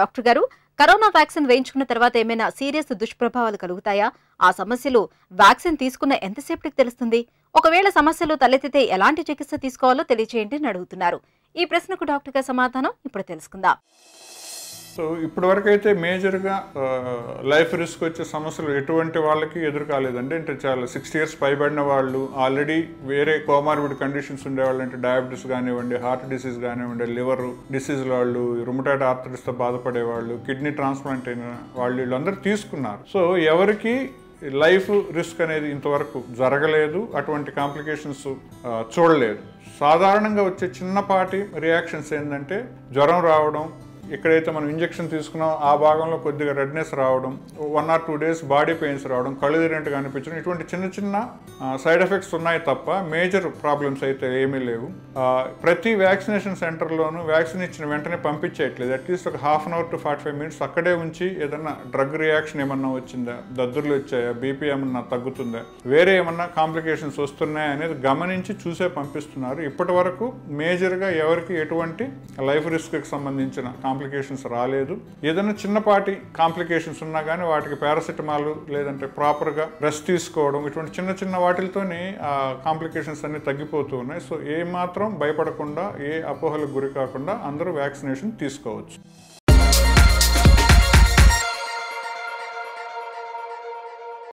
Doctor గారు corona vaccine వేయించుకున్న తర్వాత ఏమైనా సీరియస్ దుష్ప్రభావాలు కలుగుతాయా? ఆ సమస్యలు వ్యాక్సిన్ తీసుకున్న ఎంత సేపటికి తెలుస్తుంది? ఒకవేళ సమస్యలు తలెత్తితే ఎలాంటి చికిత్స తీసుకోవాలో తెలియజేయండి అని అడుగుతున్నారు. ఈ ప్రశ్నకు డాక్టర్ గారి సమాధానం ఇప్పుడు తెలుసుకుందాం. సో ఇప్పటివరకు అయితే మేజర్గా లైఫ్ రిస్క్ వచ్చే సమస్యలు ఎటువంటి వాళ్ళకి ఎదురు కాలేదండి. అంటే చాలా 60 years పైబడిన వాళ్ళు, ఆల్రెడీ వేరే కోమార్బిడ్ కండిషన్స్ ఉండేవాళ్ళు, అంటే డయాబెటీస్ కానివ్వండి, హార్ట్ డిసీజ్ కానివ్వండి, లివర్ డిసీజ్ల వాళ్ళు, రుమటాయిడ్ ఆర్థరైటిస్తో బాధపడేవాళ్ళు, కిడ్నీ ట్రాన్స్ప్లాంట్ అయిన వాళ్ళు, వీళ్ళందరూ తీసుకున్నారు. సో ఎవరికి లైఫ్ రిస్క్ అనేది ఇంతవరకు జరగలేదు, అటువంటి కాంప్లికేషన్స్ చూడలేదు. సాధారణంగా వచ్చే చిన్నపాటి రియాక్షన్స్ ఏంటంటే జ్వరం రావడం, ఎక్కడైతే మనం ఇంజెక్షన్ తీసుకున్నాం ఆ భాగంలో కొద్దిగా రెడ్నెస్ రావడం, 1 or 2 days బాడీ పెయిన్స్ రావడం, కళ్ళు తిరిగినట్టుగా అనిపించడం, ఇటువంటి చిన్న చిన్న సైడ్ ఎఫెక్ట్స్ ఉన్నాయి తప్ప మేజర్ ప్రాబ్లమ్స్ అయితే ఏమీ లేవు. ప్రతి వ్యాక్సినేషన్ సెంటర్లోనూ వ్యాక్సిన్ ఇచ్చిన వెంటనే పంపించేయట్లేదు. అట్లీస్ట్ ఒక 1/2 hour to 45 minutes అక్కడే ఉంచి ఏదన్నా డ్రగ్ రియాక్షన్ ఏమన్నా వచ్చిందా, దద్దుర్లు వచ్చాయా, బీపీ ఏమన్నా తగ్గుతుందా, వేరే ఏమన్నా కాంప్లికేషన్స్ వస్తున్నాయా అనేది గమనించి చూసే పంపిస్తున్నారు. ఇప్పటి వరకు మేజర్గా ఎవరికి ఎటువంటి లైఫ్ రిస్క్కి సంబంధించిన కాంప్లికేషన్స్ రాలేదు. ఏదైనా చిన్నపాటి కాంప్లికేషన్స్ ఉన్నా కానీ వాటికి పారాసెటమాల్ లేదంటే ప్రాపర్గా రెస్ట్ తీసుకోవడం, ఇటువంటి చిన్న చిన్న వాటితోనే ఆ కాంప్లికేషన్స్ అన్నీ తగ్గిపోతూ ఉన్నాయి. సో ఏమాత్రం భయపడకుండా, ఏ అపోహలకు గురి కాకుండా అందరూ వ్యాక్సినేషన్ తీసుకోవచ్చు.